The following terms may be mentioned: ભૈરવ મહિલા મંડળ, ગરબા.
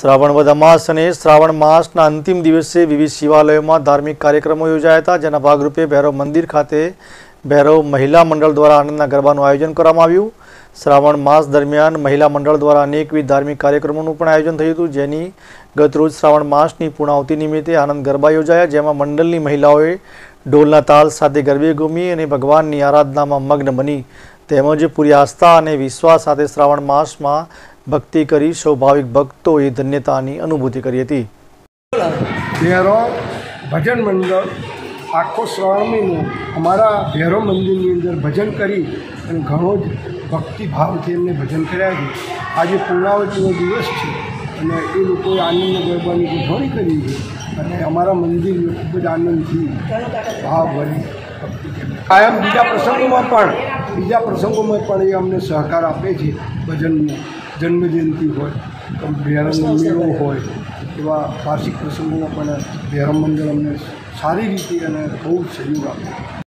श्रावण वद मास अने श्रावण मासना अंतिम दिवसे विविध शिवालयों में धार्मिक कार्यक्रमों योजाया था, जेना भागरूपे भैरव मंदिर खाते भैरव महिला मंडल द्वारा आनंदना गरबानुं आयोजन करवामां आव्युं। श्रावण मास दरमियान महिला मंडल द्वारा अनेकविध धार्मिक कार्यक्रमोनुं पण आयोजन थयुं हतुं, जेनी गतरोज श्रावण मासनी पूर्णाहुति निमित्ते आनंद गरबा योजाया, जेमां मंडलनी महिलाओए ढोलना ताल साथे गरबे घूमी अने भगवाननी आराधनामां मग्न बनी, तेमज पूरी आस्था अने विश्वास साथे श्रावण मासमां भक्ति करी सौ भाविक भक्तोए धन्यतानी अनुभूति करी हती। भजन मंडल आखो श्रावण महीने अमरा भैरव मंदिर की अंदर भजन करी और घणो ज भक्तिभाव थी अमने भजन कराया है। आज पूर्णावती दिवस है और ए लोग आनंद गरबा की उजवणी करी है। अमरा मंदिर में खूब ज आनंद थी भाव भरी भक्ति करी। कायम बीजा प्रसंगों में पण ये अमने सहकार आपे छे। भजन में जन्मजयंती हो, भैरवनो मेलो हो, वार्षिक प्रसंगों में भैरव मंडल अमने सारी रीते बहुत सहयोग आप।